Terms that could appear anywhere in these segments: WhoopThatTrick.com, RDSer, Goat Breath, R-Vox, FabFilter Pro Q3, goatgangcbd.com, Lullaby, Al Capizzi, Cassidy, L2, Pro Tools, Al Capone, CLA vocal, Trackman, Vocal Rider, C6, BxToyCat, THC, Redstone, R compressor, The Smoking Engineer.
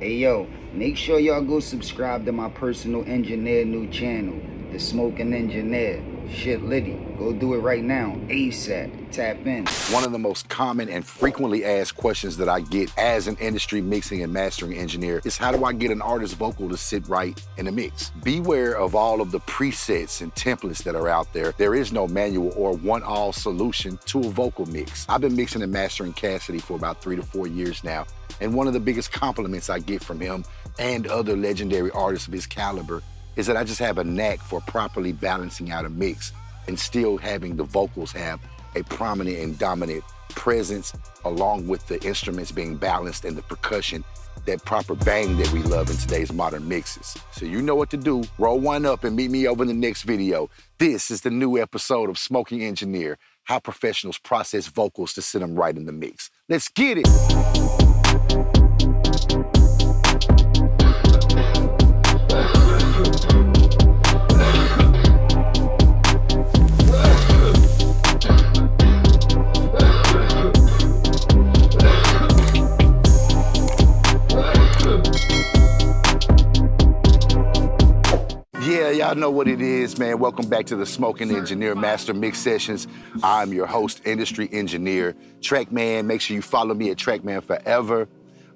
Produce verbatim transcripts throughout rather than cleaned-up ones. Hey yo, make sure y'all go subscribe to my personal engineer new channel, The Smoking Engineer. Shit litty, go do it right now, ASAP, tap in. One of the most common and frequently asked questions that I get as an industry mixing and mastering engineer is how do I get an artist's vocal to sit right in the mix? Beware of all of the presets and templates that are out there. There is no manual or one-all solution to a vocal mix. I've been mixing and mastering Cassidy for about three to four years now, and one of the biggest compliments I get from him and other legendary artists of his caliber is that I just have a knack for properly balancing out a mix and still having the vocals have a prominent and dominant presence along with the instruments being balanced and the percussion, that proper bang that we love in today's modern mixes. So you know what to do. Roll one up and meet me over in the next video. This is the new episode of Smoking Engineer, how professionals process vocals to sit them right in the mix. Let's get it. Y'all know what it is, man. Welcome back to the Smoking Engineer Master Mix Sessions. I'm your host, industry engineer, Trackman. Make sure you follow me at Trackman Forever.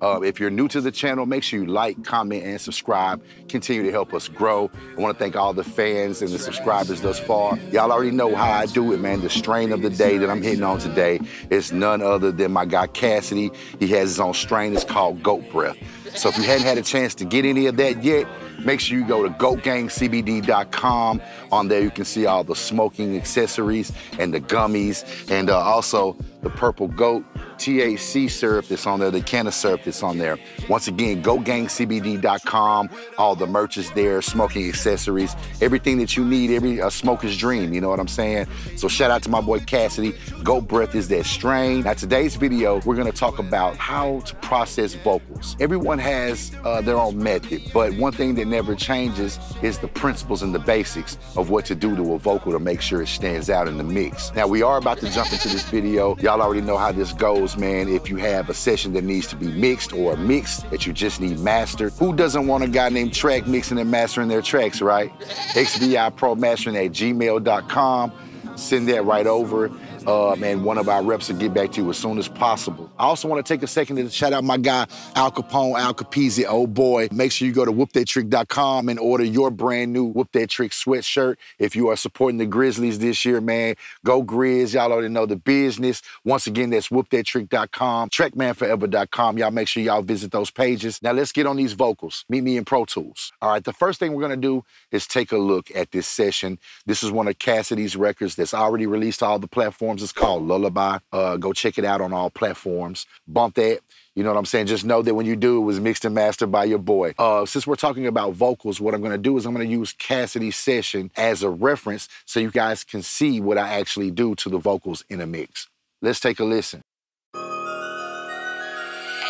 Uh, if you're new to the channel, make sure you like, comment, and subscribe. Continue to help us grow. I want to thank all the fans and the subscribers thus far. Y'all already know how I do it, man. The strain of the day that I'm hitting on today is none other than my guy Cassidy. He has his own strain. It's called Goat Breath. So if you hadn't had a chance to get any of that yet, make sure you go to goat gang c b d dot com. On there you can see all the smoking accessories and the gummies and uh, also the purple goat T H C syrup that's on there, the can of syrup that's on there. Once again, goat gang c b d dot com. All the merch is there, smoking accessories, everything that you need, every uh, smoker's dream, you know what I'm saying? So shout out to my boy Cassidy. Goat Breath is that strain. Now today's video, we're gonna talk about how to process vocals. Everyone has uh, their own method, but one thing that never changes is the principles and the basics of what to do to a vocal to make sure it stands out in the mix. Now we are about to jump into this video. Y'all already know how this goes, man. If you have a session that needs to be mixed or a mix that you just need mastered, who doesn't want a guy named Track mixing and mastering their tracks, right? x v i pro mastering at gmail dot com. Send that right over. Um, and one of our reps will get back to you as soon as possible. I also want to take a second to shout out my guy, Al Capone, Al Capizzi, oh boy. Make sure you go to whoop that trick dot com and order your brand new Whoop That Trick sweatshirt. If you are supporting the Grizzlies this year, man, go Grizz. Y'all already know the business. Once again, that's whoop that trick dot com, trackman forever dot com. Y'all make sure y'all visit those pages. Now let's get on these vocals. Meet me in Pro Tools. All right, the first thing we're going to do is take a look at this session. This is one of Cassidy's records that's already released to all the platforms. It's called Lullaby. Uh, go check it out on all platforms. Bump that. You know what I'm saying? Just know that when you do, it was mixed and mastered by your boy. Uh, since we're talking about vocals, what I'm going to do is I'm going to use Cassidy's session as a reference so you guys can see what I actually do to the vocals in a mix. Let's take a listen. Hey,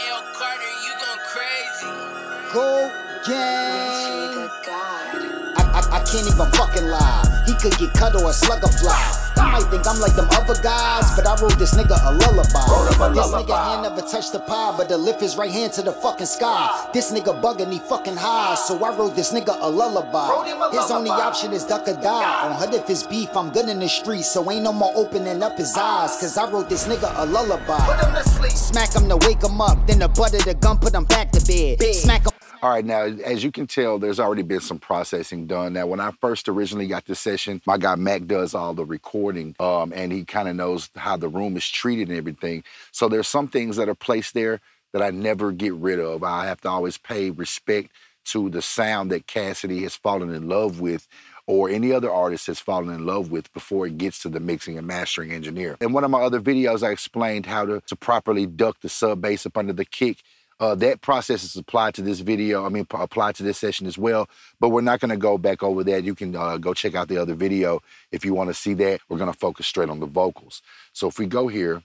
yo, Carter, you going crazy. Go gang. Good God. I, I, I can't even fucking lie. He could get cut or a slug or fly. You might think I'm like them other guys, but I wrote this nigga a lullaby. A this lullaby. Nigga hand never touched the pie, but to lift his right hand to the fucking sky. This nigga bugging, he fucking high, so I wrote this nigga a lullaby. A his lullaby. Only option is duck or die. God. On hood if it's beef, I'm good in the streets, so ain't no more opening up his eyes, cause I wrote this nigga a lullaby. Put him to sleep. Smack him to wake him up, then the butt of the gun put him back to bed. Big. Smack him. All right, now, as you can tell, there's already been some processing done. Now, when I first originally got this session, my guy Mac does all the recording, um, and he kind of knows how the room is treated and everything. So there's some things that are placed there that I never get rid of. I have to always pay respect to the sound that Cassidy has fallen in love with or any other artist has fallen in love with before it gets to the mixing and mastering engineer. In one of my other videos, I explained how to, to properly duck the sub bass up under the kick. Uh, that process is applied to this video, I mean, applied to this session as well, but we're not gonna go back over that. You can uh, go check out the other video if you wanna see that. We're gonna focus straight on the vocals. So if we go here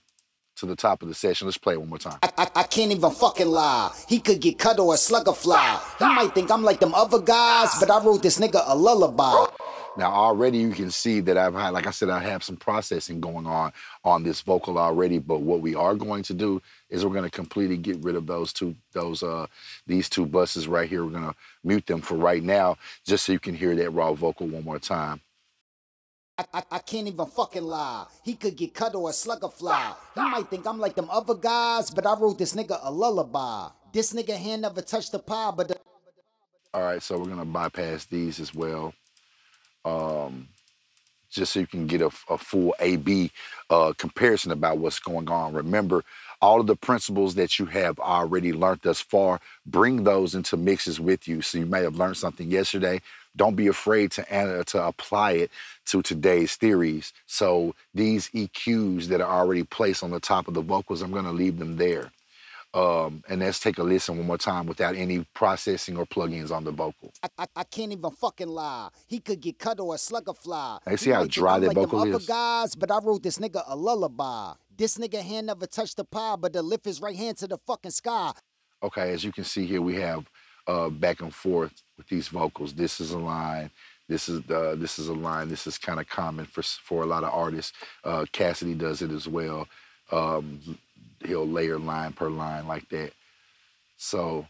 to the top of the session, let's play it one more time. I, I, I can't even fucking lie. He could get cut or a slugger fly. He might think I'm like them other guys, but I wrote this nigga a lullaby. Now already you can see that I've had, like I said, I have some processing going on on this vocal already, but what we are going to do is we're gonna completely get rid of those two, those uh, these two buses right here. We're gonna mute them for right now, just so you can hear that raw vocal one more time. I, I, I can't even fucking lie. He could get cut or a slugger fly. He might think I'm like them other guys, but I wrote this nigga a lullaby. This nigga hand never touched the pie, but the... All right, so we're gonna bypass these as well. Um, just so you can get a, a full A B uh, comparison about what's going on. Remember, all of the principles that you have already learned thus far, bring those into mixes with you. So you may have learned something yesterday. Don't be afraid to, to apply it to today's theories. So these E Qs that are already placed on the top of the vocals, I'm gonna leave them there. Um, and let's take a listen one more time without any processing or plugins on the vocal. I, I, I can't even fucking lie. He could get cut or a slugger fly. Hey, see how dry that vocal is? Guys, but I wrote this nigga a lullaby. This nigga hand never touched the pie, but to lift his right hand to the fucking sky. Okay, as you can see here, we have uh, back and forth with these vocals. This is a line. This is uh, this is a line. This is kind of common for for a lot of artists. Uh, Cassidy does it as well. Um, He'll layer line per line like that. So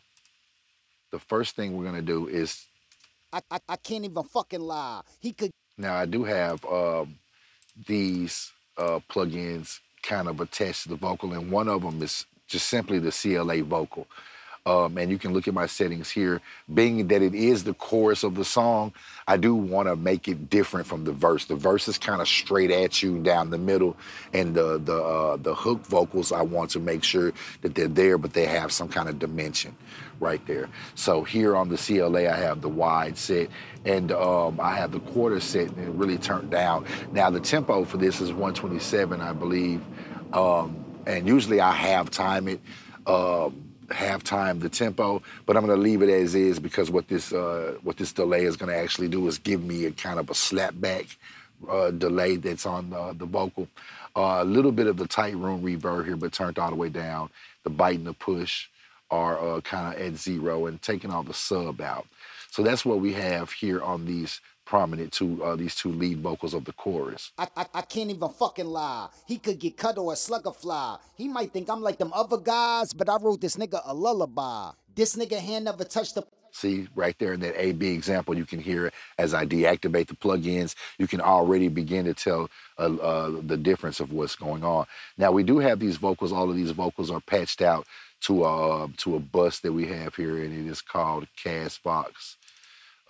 the first thing we're gonna do is I I, I can't even fucking lie. He could. Now I do have um, these uh, plugins kind of attached to the vocal, and one of them is just simply the C L A vocal. Um, and you can look at my settings here. Being that it is the chorus of the song, I do want to make it different from the verse. The verse is kind of straight at you down the middle, and the the uh, the hook vocals, I want to make sure that they're there, but they have some kind of dimension right there. So here on the C L A, I have the wide set, and um, I have the quarter set, and it really turned down. Now the tempo for this is one twenty-seven, I believe, um, and usually I half time it. Uh, half time the tempo, but I'm gonna leave it as is, because what this uh, what this delay is gonna actually do is give me a kind of a slapback uh, delay that's on uh, the vocal. Uh, a little bit of the tight room reverb here, but turned all the way down. The bite and the push are uh, kind of at zero, and taking all the sub out. So that's what we have here on these prominent two, uh, these two lead vocals of the chorus. I, I I can't even fucking lie. He could get cut or a slugger fly. He might think I'm like them other guys, but I wrote this nigga a lullaby. This nigga hand never touched the... See, right there in that A B example, you can hear as I deactivate the plugins, you can already begin to tell uh, uh, the difference of what's going on. Now, we do have these vocals. All of these vocals are patched out to a, to a bus that we have here, and it is called Cass Vox.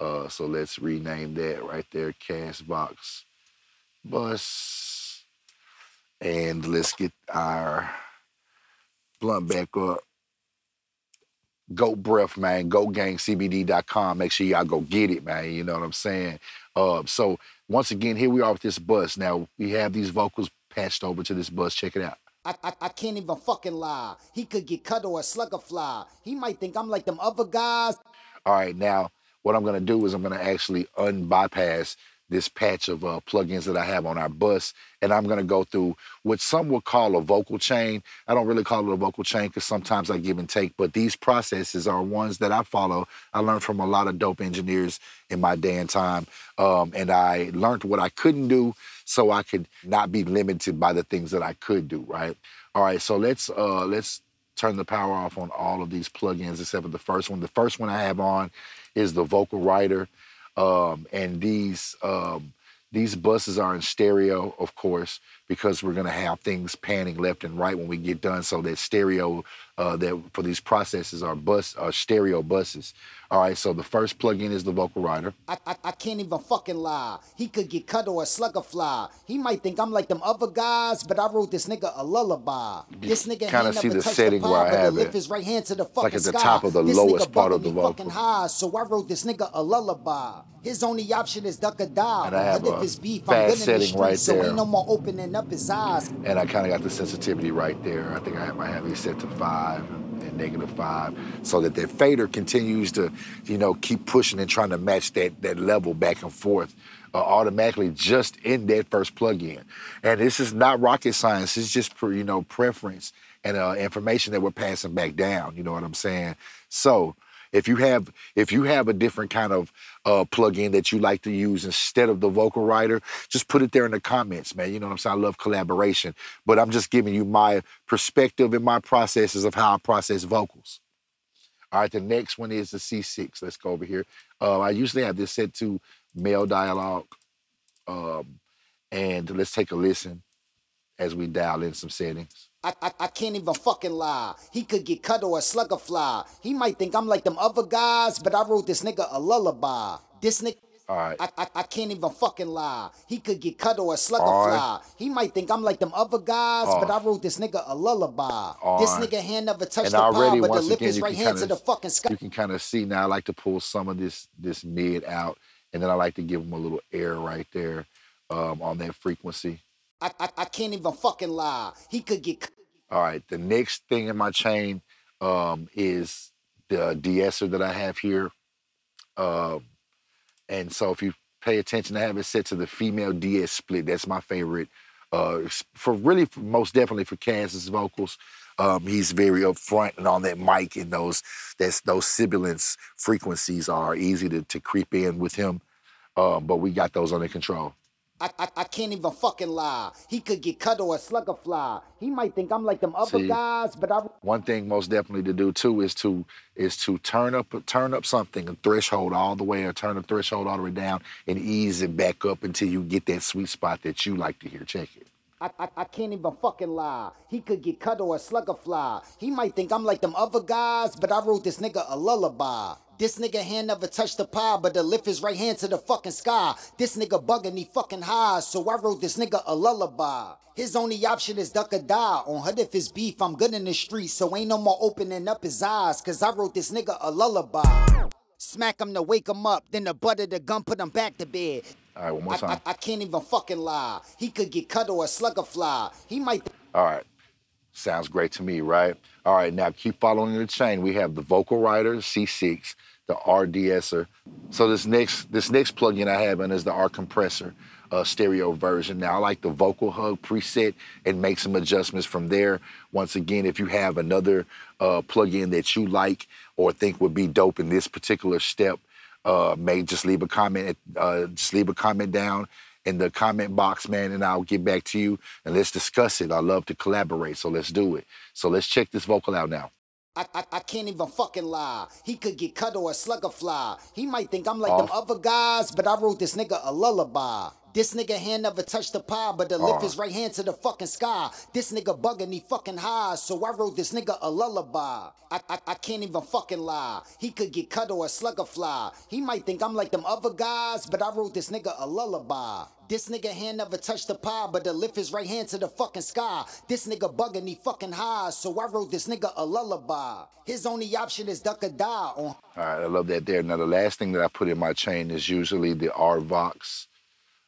Uh, so let's rename that right there, Cass Vox bus. And let's get our blunt back up. Goat Breath, man, goat gang C B D dot com. Make sure y'all go get it, man, you know what I'm saying? Uh, so once again, here we are with this bus. Now, we have these vocals patched over to this bus. Check it out. I, I, I can't even fucking lie. He could get cut or a slugger fly. He might think I'm like them other guys. All right, now, what I'm gonna do is I'm gonna actually un-bypass this patch of uh, plugins that I have on our bus, and I'm gonna go through what some would call a vocal chain. I don't really call it a vocal chain because sometimes I give and take, but these processes are ones that I follow. I learned from a lot of dope engineers in my day and time, um, and I learned what I couldn't do so I could not be limited by the things that I could do, right? All right, so let's, uh, let's turn the power off on all of these plugins except for the first one. The first one I have on is the Vocal Rider, um, and these um, these buses are in stereo, of course, because we're gonna have things panning left and right when we get done. So that stereo, uh, that for these processes are bus, are stereo buses. All right, so the first plugin is the Vocal Rider. I, I I can't even fucking lie. He could get cut or a slugger fly. He might think I'm like them other guys, but I wrote this nigga a lullaby. This nigga kind of see the setting the pie, where I have lift it. His right hand to the fucking like at the sky. Top of the this lowest part of the vocal. High, so I wrote this nigga a lullaby. His only option is duck or die. And I have a beef, fast setting street, right so there. So ain't no more opening up his eyes. And I kind of got the sensitivity right there. I think I might have it set to five. And negative five, so that that fader continues to, you know, keep pushing and trying to match that that level back and forth uh, automatically just in that first plug-in. And this is not rocket science. It's just, you know, preference and uh, information that we're passing back down. You know what I'm saying? So If you have if you have a different kind of uh, plugin that you like to use instead of the Vocal Rider, just put it there in the comments, man. You know what I'm saying? I love collaboration, but I'm just giving you my perspective and my processes of how I process vocals. All right, the next one is the C six. Let's go over here. Uh, I usually have this set to male dialogue, um, and let's take a listen as we dial in some settings. I, I, I can't even fucking lie. He could get cut or a slugger fly. He might think I'm like them other guys, but I wrote this nigga a lullaby. This nigga, all right. I, I, I can't even fucking lie. He could get cut or a slugger fly. He might think I'm like them other guys, all but I wrote this nigga a lullaby. All this nigga hand never touched the bar, but the lip is right hand to the fucking sky. You can kind of see now I like to pull some of this, this mid out, and then I like to give him a little air right there um, on that frequency. I, I, I can't even fucking lie. He could get... All right, the next thing in my chain um, is the de-esser that I have here. Um, and so if you pay attention, I have it set to the female de-ess split. That's my favorite. Uh, for really, for, most definitely for Cass's vocals. Um, he's very upfront, and on that mic, and those that's, those sibilance frequencies are easy to, to creep in with him. Um, but we got those under control. I, I, I can't even fucking lie. He could get cut or a slugger fly. He might think I'm like them other See, guys, but I... One thing most definitely to do, too, is to is to turn up turn up something, a threshold all the way, or turn a threshold all the way down, and ease it back up until you get that sweet spot that you like to hear. Check it. I, I, I can't even fucking lie. He could get cut or a slugger fly. He might think I'm like them other guys, but I wrote this nigga a lullaby. This nigga hand never touched the pie, but the lift is right hand to the fucking sky. This nigga bugging, he fucking high, so I wrote this nigga a lullaby. His only option is duck or die. On her if it's beef, I'm good in the street, so ain't no more opening up his eyes, cause I wrote this nigga a lullaby. Smack him to wake him up, then the butt of the gun put him back to bed. All right, one more time. I, I, I can't even fucking lie. He could get cut or a slugger fly. He might... All right. Sounds great to me, right? All right, now keep following the chain. We have the Vocal Rider, C six, the RDSer. So this next this next plugin I have in is the R compressor uh, stereo version. Now I like the vocal hug preset and make some adjustments from there. Once again, if you have another uh, plugin that you like or think would be dope in this particular step, uh, may just leave a comment. Uh, just leave a comment down in the comment box, man, and I'll get back to you and let's discuss it. I love to collaborate, so let's do it. So let's check this vocal out now. I, I, I can't even fucking lie. He could get cut or a slugger fly. He might think I'm like Off. them other guys, but I wrote this nigga a lullaby. This nigga hand never touched the pie, but the lift is right hand to the fucking sky. This nigga bugging, he fucking high, so I wrote this nigga a lullaby. I, I, I can't even fucking lie. He could get cut or a slugger fly. He might think I'm like them other guys, but I wrote this nigga a lullaby. This nigga hand never touched the pie, but the lift is right hand to the fucking sky. This nigga bugging, he fucking high, so I wrote this nigga a lullaby. His only option is duck or die. On... All right, I love that there. Now, the last thing that I put in my chain is usually the R-Vox.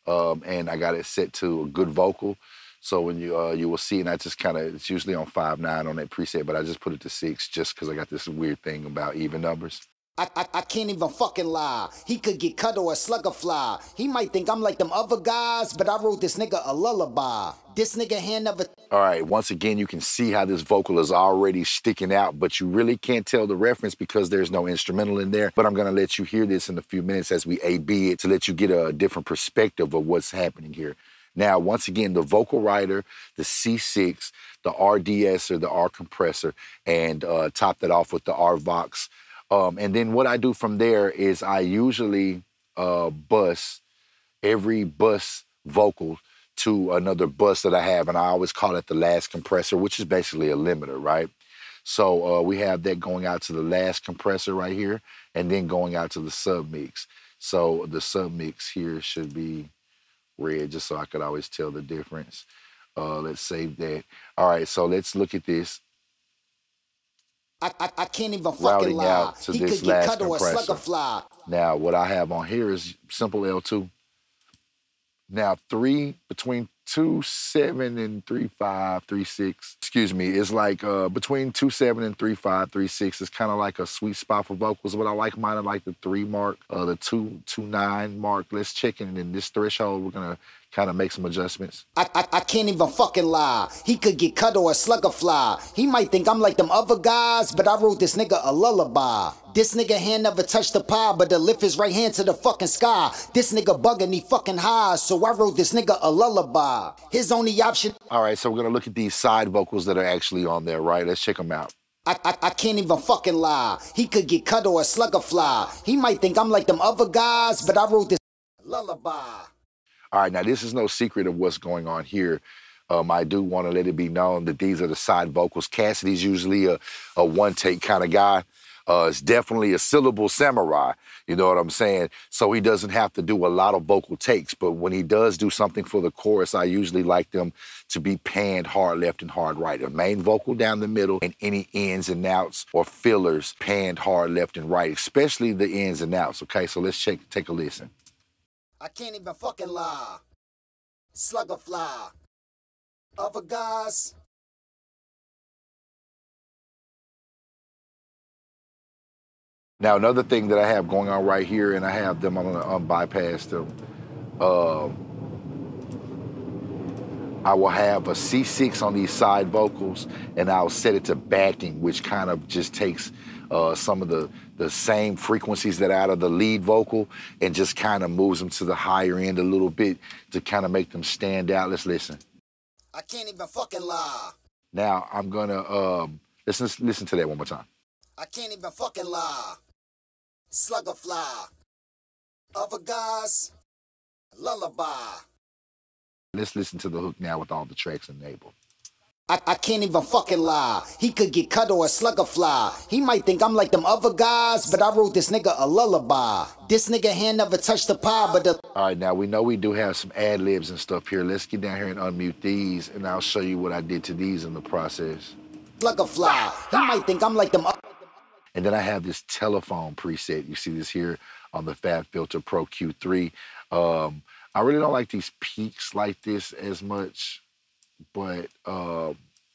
Um, and I got it set to a good vocal. So when you uh, you will see, and I just kind of, it's usually on five nine on that preset, but I just put it to six just because I got this weird thing about even numbers. I, I, I can't even fucking lie. He could get cut or a slugger fly. He might think I'm like them other guys, but I wrote this nigga a lullaby. This nigga hand never... All right, once again, you can see how this vocal is already sticking out, but you really can't tell the reference because there's no instrumental in there. But I'm gonna let you hear this in a few minutes as we A B it to let you get a different perspective of what's happening here. Now, once again, the Vocal Rider, the C six, the RDSer, the R compressor, and uh, top that off with the R-Vox. Um, and then what I do from there is I usually uh, bus every bus vocal to another bus that I have, and I always call it the last compressor, which is basically a limiter, right? So uh, we have that going out to the last compressor right here, and then going out to the sub mix. So the sub mix here should be red, just so I could always tell the difference. Uh, let's save that. All right, so let's look at this. I, I, I can't even fucking lie. He could get cut or a slugger fly. Now, what I have on here is simple L two. Now, three, between two, seven, and three, five, three, six, excuse me, it's like uh, between two, seven, and three, five, three, six, it's kind of like a sweet spot for vocals, but I like mine at like the three mark, uh, the two, two, nine mark. Let's check in in this threshold. We're gonna kind of make some adjustments. I, I I can't even fucking lie. He could get cut or a slugger fly. He might think I'm like them other guys, but I wrote this nigga a lullaby. This nigga hand never touched the pie, but to lift his right hand to the fucking sky. This nigga bugging, he fucking high, so I wrote this nigga a lullaby. His only option. All right, so we're gonna look at these side vocals that are actually on there, right? Let's check them out. I, I, I can't even fucking lie. He could get cut or a slugger fly. He might think I'm like them other guys, but I wrote this lullaby. All right, now this is no secret of what's going on here. Um, I do want to let it be known that these are the side vocals. Cassidy's usually a, a one-take kind of guy. Uh, it's definitely a syllable samurai, you know what I'm saying? So he doesn't have to do a lot of vocal takes, but when he does do something for the chorus, I usually like them to be panned hard left and hard right. A main vocal down the middle and any ins and outs or fillers panned hard left and right, especially the ins and outs, okay? So let's check, take a listen. I can't even fucking lie. Slugger fly. Other guys. Now, another thing that I have going on right here, and I have them, I'm gonna unbypass them. Um, I will have a C six on these side vocals, and I'll set it to backing, which kind of just takes uh, some of the, the same frequencies that are out of the lead vocal and just kind of moves them to the higher end a little bit to kind of make them stand out. Let's listen. I can't even fucking lie. Now, I'm gonna, um, let's, let's listen to that one more time. I can't even fucking lie. Slugger fly. Other guys, lullaby. Let's listen to the hook now with all the tracks enabled. I, I can't even fucking lie. He could get cut or a slugger fly. He might think I'm like them other guys, but I wrote this nigga a lullaby. This nigga hand never touched the pie, but the... All right, now we know we do have some ad-libs and stuff here. Let's get down here and unmute these, and I'll show you what I did to these in the process. Slugger fly. He might think I'm like them other... And then I have this telephone preset. You see this here on the FabFilter Pro Q three. Um, I really don't like these peaks like this as much, but uh,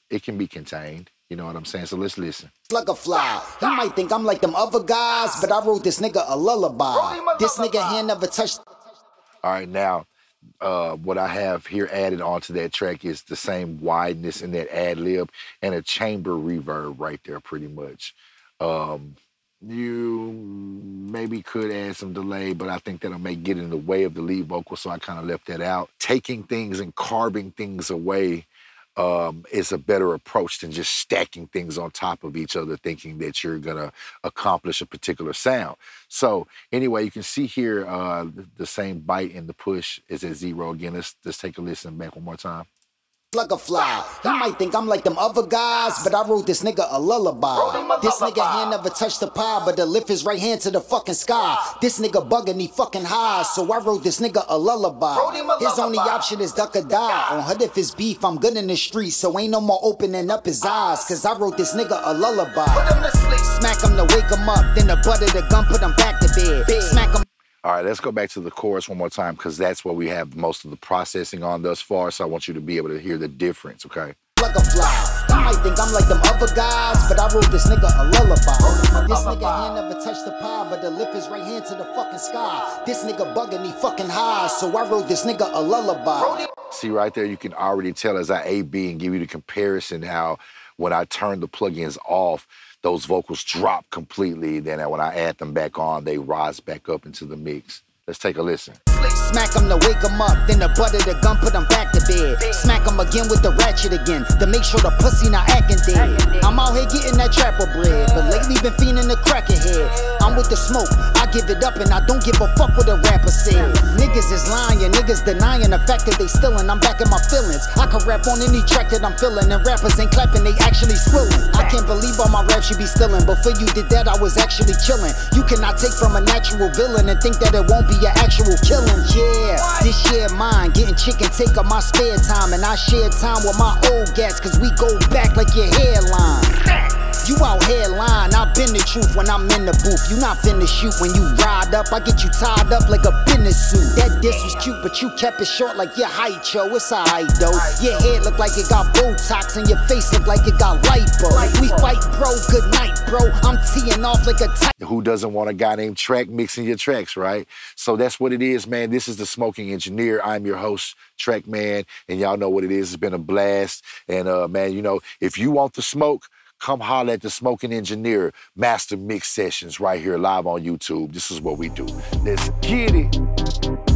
it can be contained. You know what I'm saying? So let's listen. Slugger fly. He might think I'm like them other guys, but I wrote this nigga a lullaby. This nigga hand never touched. All right, now uh, what I have here added onto that track is the same wideness in that ad lib and a chamber reverb right there, pretty much. Um, you maybe could add some delay, but I think that'll make get in the way of the lead vocal, so I kind of left that out. Taking things and carving things away um, is a better approach than just stacking things on top of each other, thinking that you're gonna accomplish a particular sound. So anyway, you can see here uh, the same bite in the push is at zero again. Let's, let's take a listen back one more time. Slugger fly. He might think I'm like them other guys, but I wrote this nigga a lullaby. This nigga hand never touched the pie, but to lift his right hand to the fucking sky. This nigga bugging, he fucking high, so I wrote this nigga a lullaby. His only option is duck or die. On her if it's beef, I'm good in the street, so ain't no more opening up his eyes, cause I wrote this nigga a lullaby. Smack him to wake him up, then the butt of the gun put him back to bed. Smack him. All right, let's go back to the chorus one more time, because that's where we have most of the processing on thus far, so I want you to be able to hear the difference, okay? Like a fly. You might think I'm like them other guys, but I wrote this nigga a lullaby. This nigga hand never touched the pie, but to lift his right hand to the fucking sky. This nigga bugging, he fucking high, so I wrote this nigga a lullaby. See right there, you can already tell as I A B and give you the comparison how when I turn the plugins off, those vocals drop completely. Then when I add them back on, they rise back up into the mix. Let's take a listen. Smack him to wake him up, then the butt of the gun put him back to bed. Smack him again with the ratchet again, to make sure the pussy not acting dead. I'm out here getting that trapper bread, but lately been fiending the cracker head. I'm with the smoke, I give it up and I don't give a fuck what a rapper said. Niggas is lying, niggas denying the fact that they stealing. I'm back in my feelings, I can rap on any track that I'm feeling. And rappers ain't clapping, they actually squilling. I can't believe all my raps you be stealing. Before you did that, I was actually chilling. You cannot take from a natural villain and think that it won't be an actual killing. Yeah, this year mine, getting chicken take up my spare time. And I share time with my old cats, cause we go back like your hairline. You out here lying, I've been been the truth when I'm in the booth. You not finna shoot when you ride up. I get you tied up like a business suit. That diss was cute, but you kept it short like your height, yo. It's alright though. Your head look like it got Botox and your face look like it got lipo. If we fight, bro, good night, bro. I'm teeing off like a tight. Who doesn't want a guy named Track mixing your tracks, right? So that's what it is, man. This is The Smoking Engineer. I'm your host, Trackman, and y'all know what it is. It's been a blast. And uh, man, you know, if you want the smoke, come holler at The Smoking Engineer Master Mix Sessions right here live on YouTube. This is what we do. Let's get it.